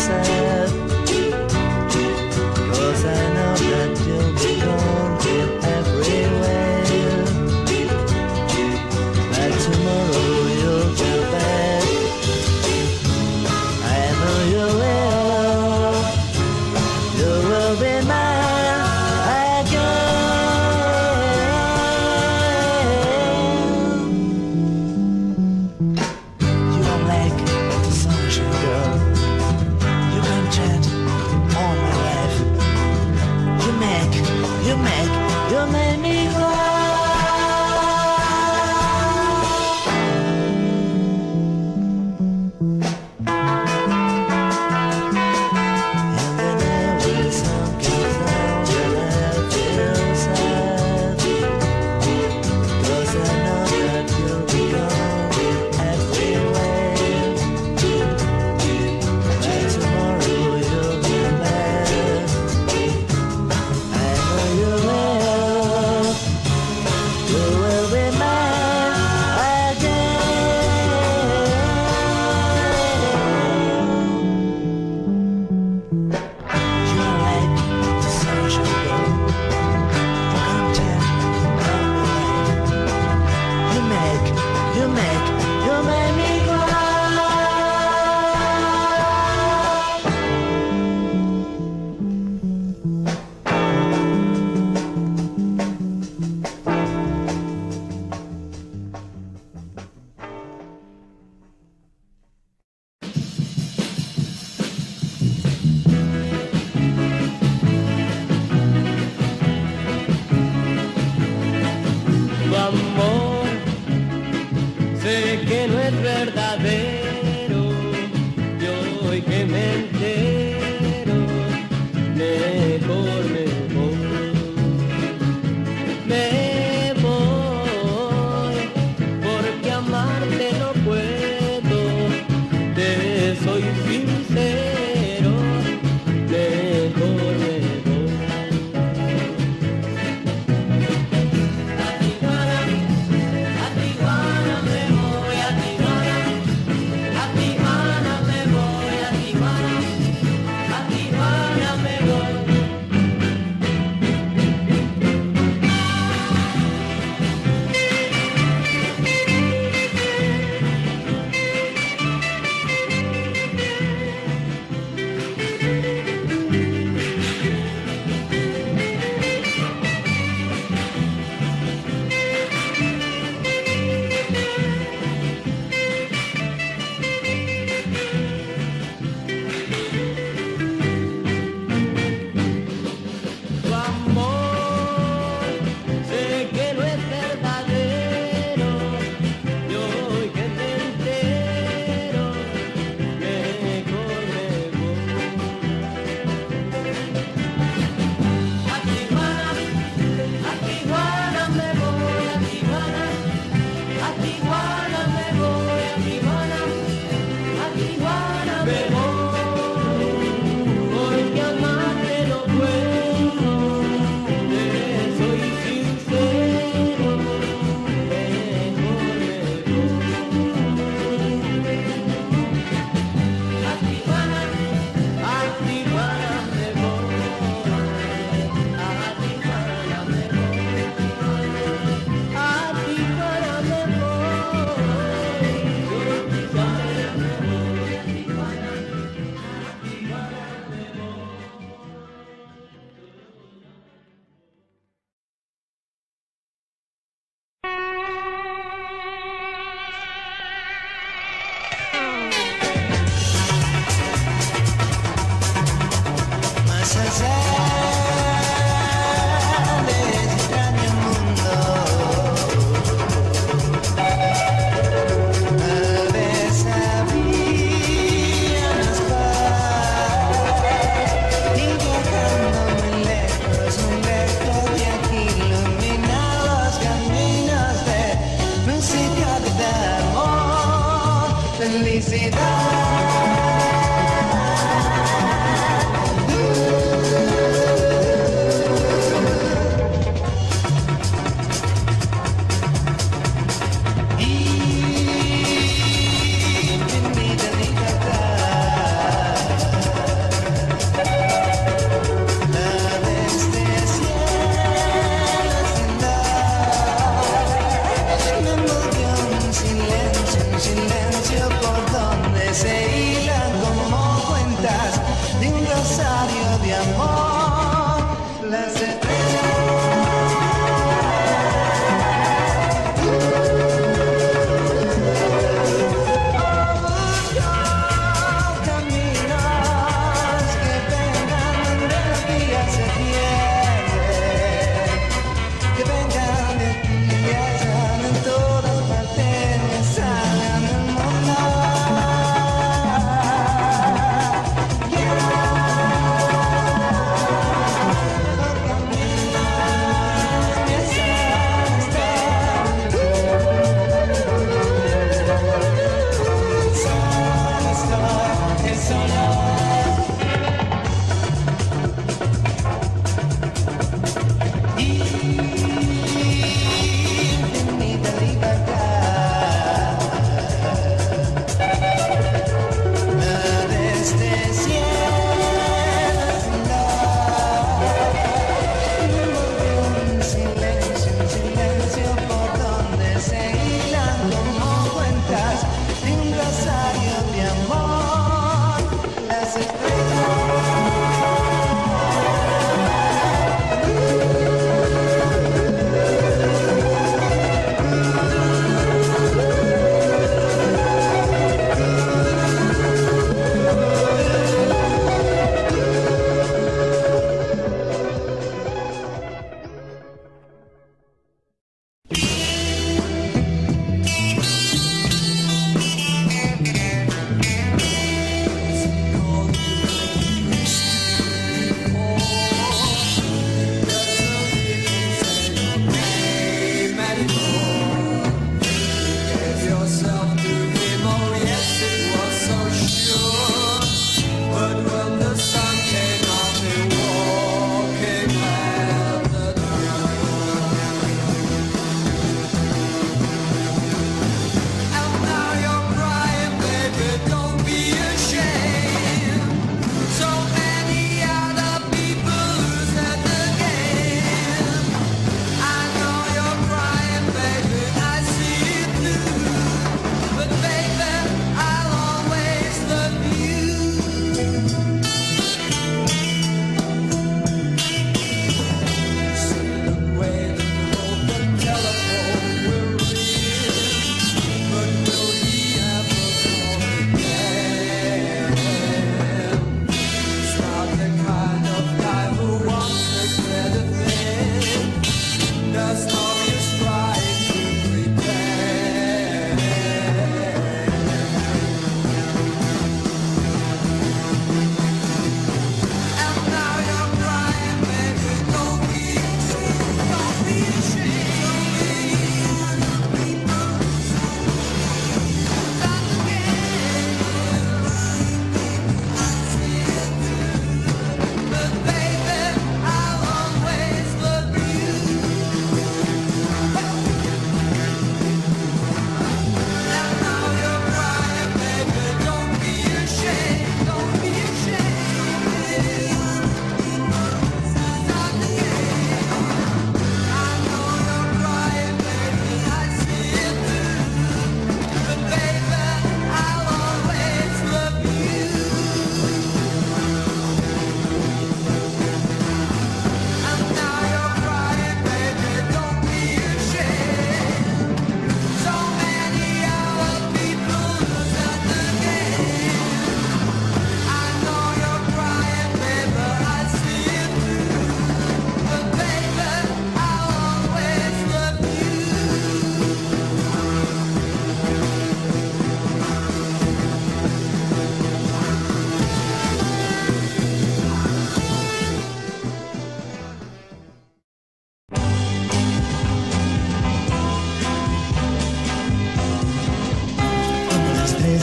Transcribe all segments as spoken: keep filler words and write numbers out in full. Say you make, you make me go. And when there is something that you love yourself, cause I know that you'll be going everywhere. And tomorrow you'll be back, I know you will. You will be mine again. You're right, the social goal. Content, content. You make, you make, you make me silencio, silencio por donde sea.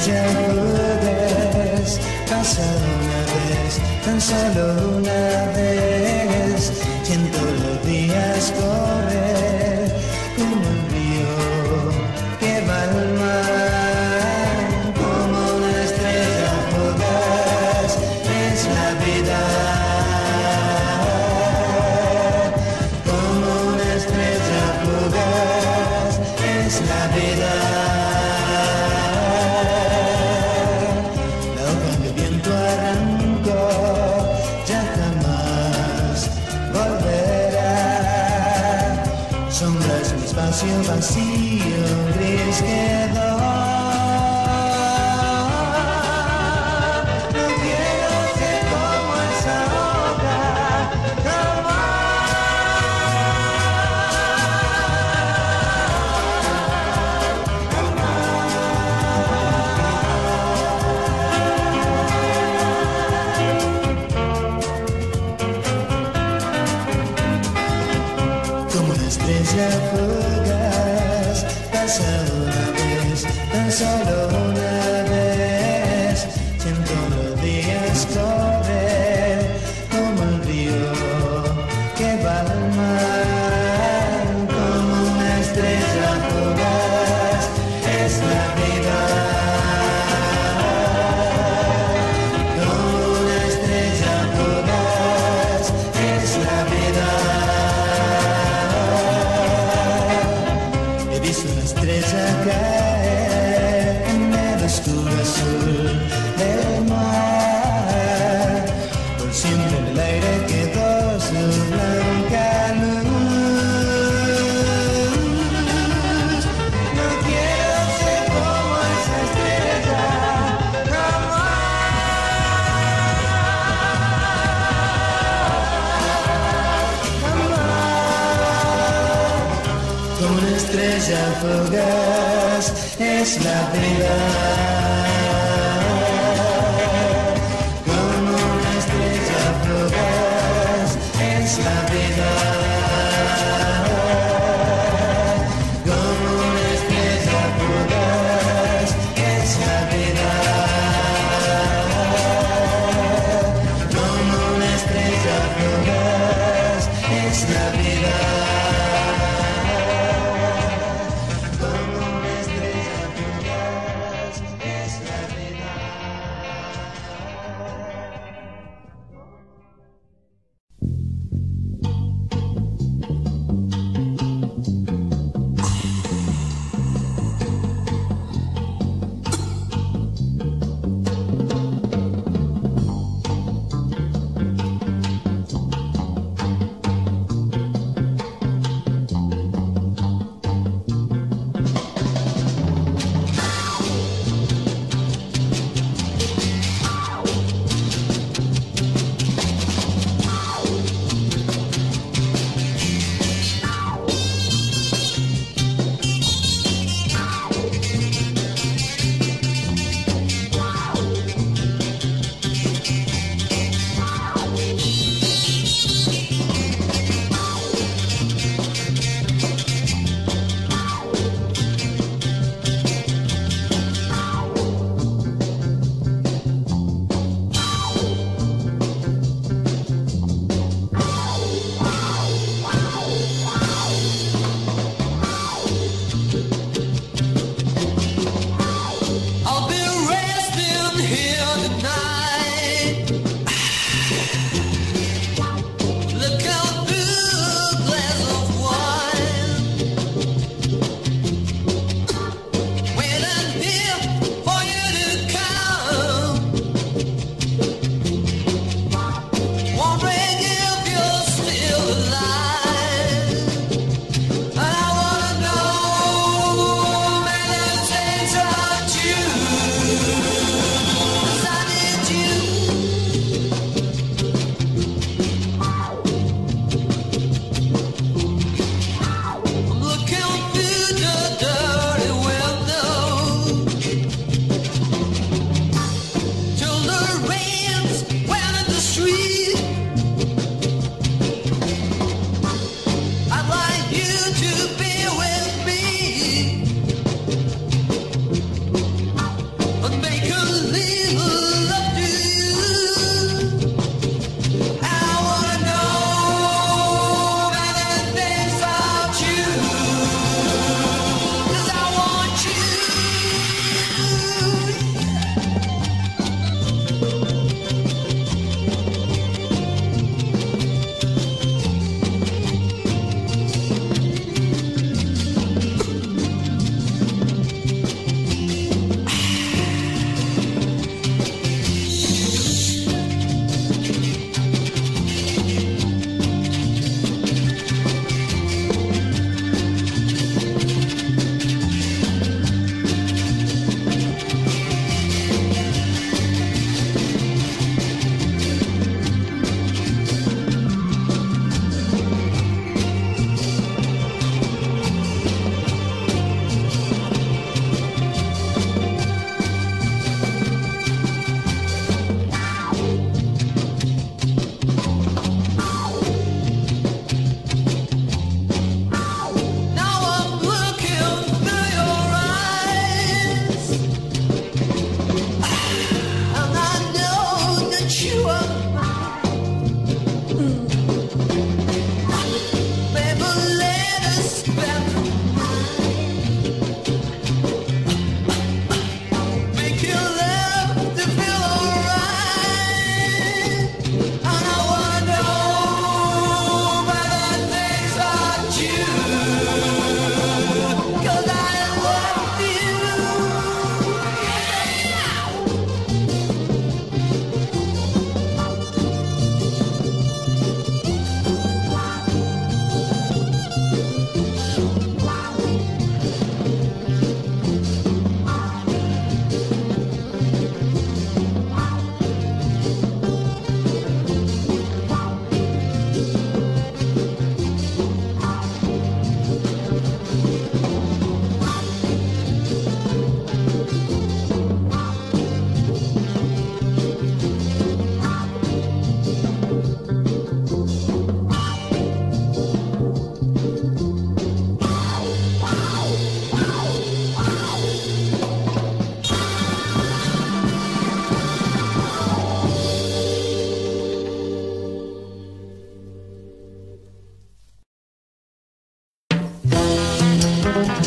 ya puedes, tan solo una vez, tan solo una vez. Siento los días correr como un río que va al mar, como una estrella fugaz es la vida, como una estrella fugaz es la vida. Sombras, mi espacio vacío, gris quedó. No quiero ser como esa otra, no estrella fugaz, tan solo una vez, tan solo una vez. Siento los días correr como un río que va al mar, como una estrella fugaz es la vida, como una estrella fugaz es la vida. Una estrella cae en el oscuro azul del mar, por siempre en el aire quedó su blanca luz. No quiero ser como esa estrella, jamás, jamás, como una estrella fugaz es la vida, como una estrella fugaz es la vida, como una estrella fugaz es la vida, como una estrella fugaz es la vida.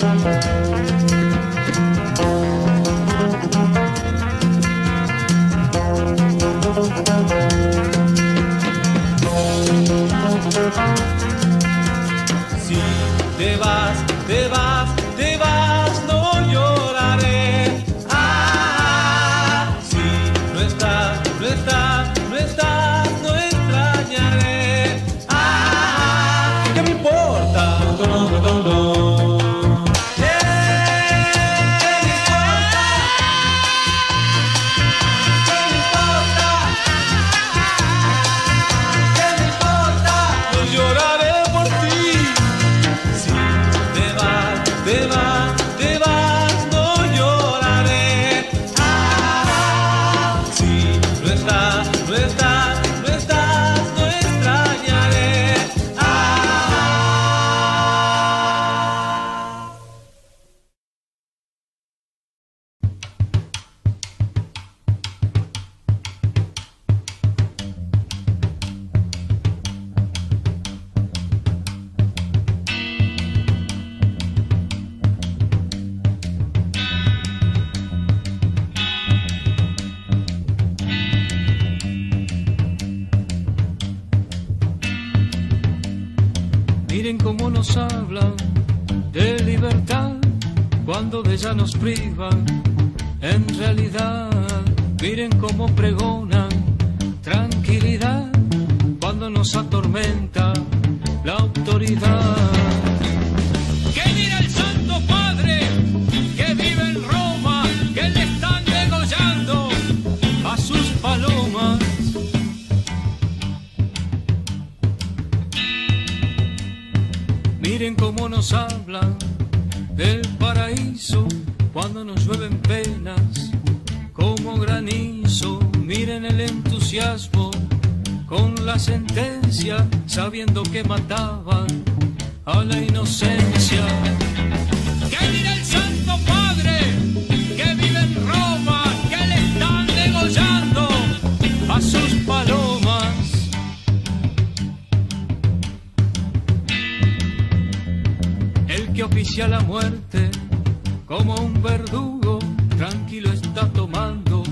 Si te vas, te vas, te vas, no lloraré. Ah, si no estás, no estás, no estás, no extrañaré. Ah, ¿qué me importa? No, no, no, no. Te vas, te vas, no lloraré. Ah, si no estás, no estás, no estás, no extrañaré. Ah. Miren cómo nos hablan de libertad cuando de ella nos privan. En realidad, miren cómo pregonan tranquilidad cuando nos atormenta la autoridad. ¿Qué dirá el Santo Padre que vive en Roma, que le están degollando a sus palomas? Miren cómo nos hablan del paraíso cuando nos llueven penas como granizo. Miren el entusiasmo con la sentencia, sabiendo que mataban a la inocencia. ¿Qué dirá el Santo Padre que vive en Roma, que le están degollando a sus palomas? Que oficia la muerte como un verdugo, tranquilo está tomando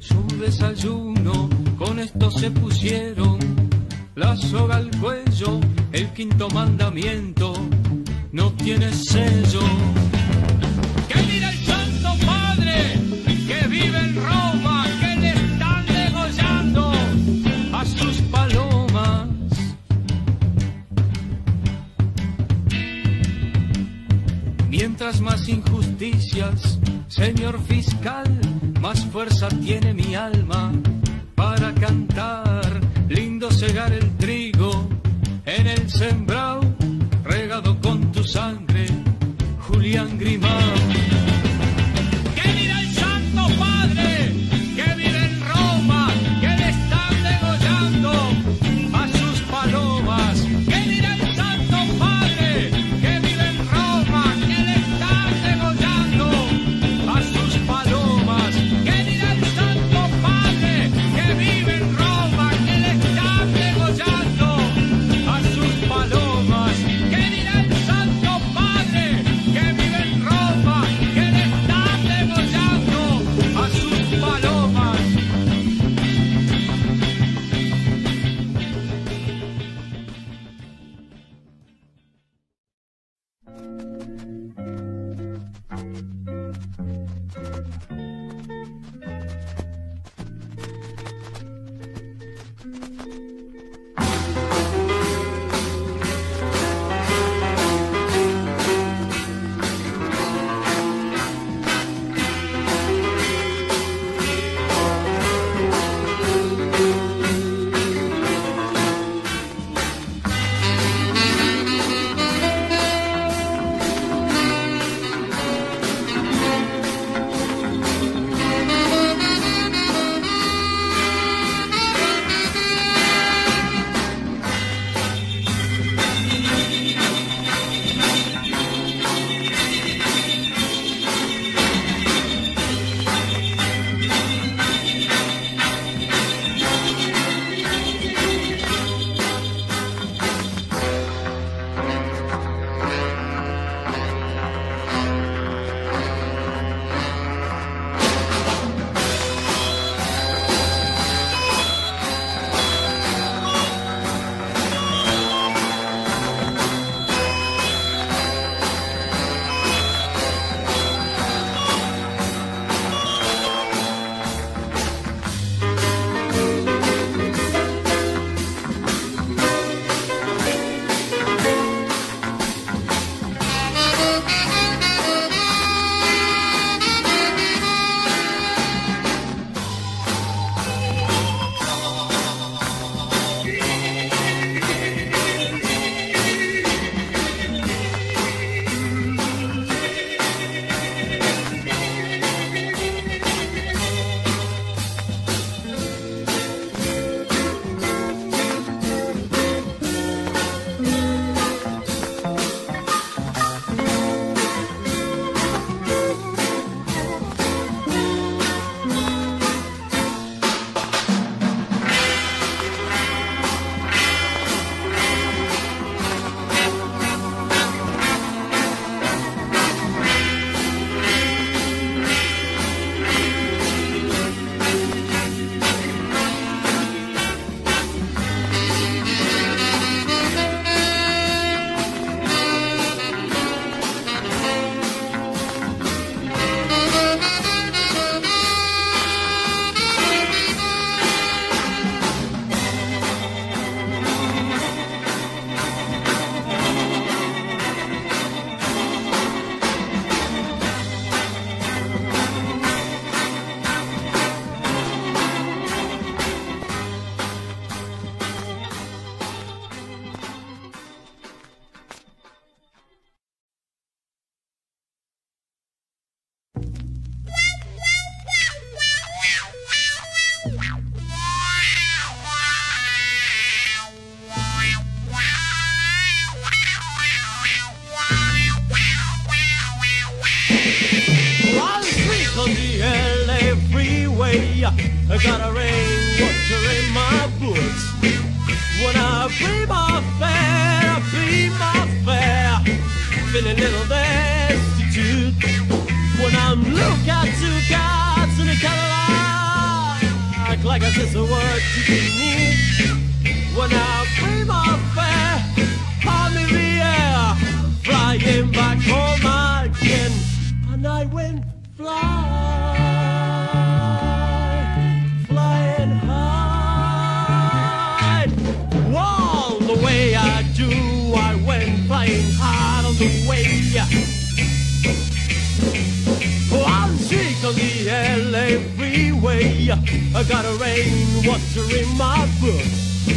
su desayuno. Con esto se pusieron la soga al cuello, el quinto mandamiento no tiene sello. ¿Qué dirá el Santo Padre que vive en Roma, que le están degollando a sus palomas? Mientras más injusticias, señor fiscal, más fuerza tiene mi alma para cantar. Lindo segar el trigo en el sembrado, regado con tu sangre, Julián Grimao. ¿Qué dirá el Santo Padre que vive en Roma, que le están degollando a sus palomas? ¿Qué dirá el Santo Padre que vive en Roma, que le están degollando a sus palomas? ¿Qué dirá el Santo Padre que vive en Roma, que le están degollando a sus palomas? yeah, I gotta rain water in my boots. When I pay my fare, I pay my fare, feeling a little destitute. When I'm look at two cats in a Cadillac, like I said, so what you can need. When I pay my fare, I'm in the air, flying back home again, and I went fly. Flying hard on the way, oh, I'm sick on the L A freeway. I got a rain water in my boots.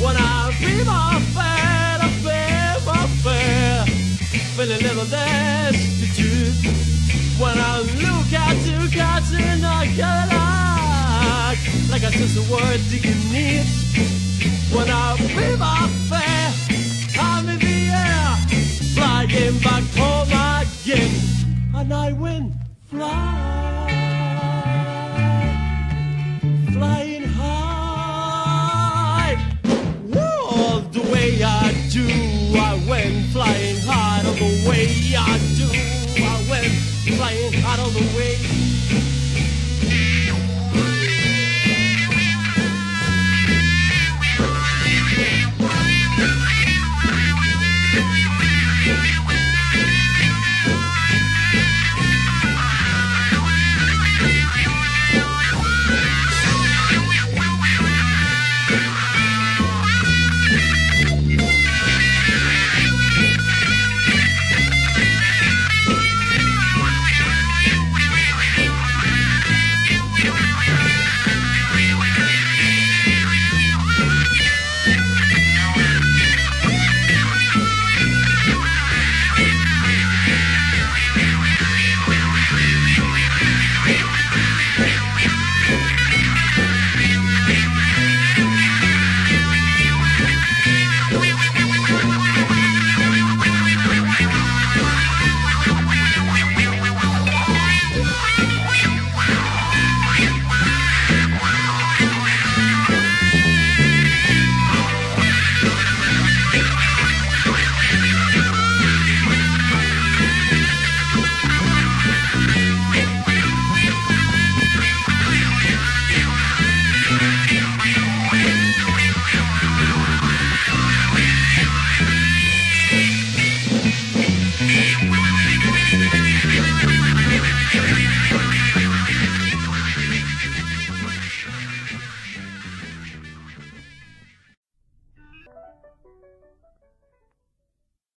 When I pay my fare, I pay my fare, feeling a little destitute. When I look at you guys in a Cadillac, like I said, the word that you need. When I pay my fare, I'm in the air, flying back home again, and I went fly, flying high. All the way I do, I went flying high. All the way I do, I went flying high. All the way. We'll be right back.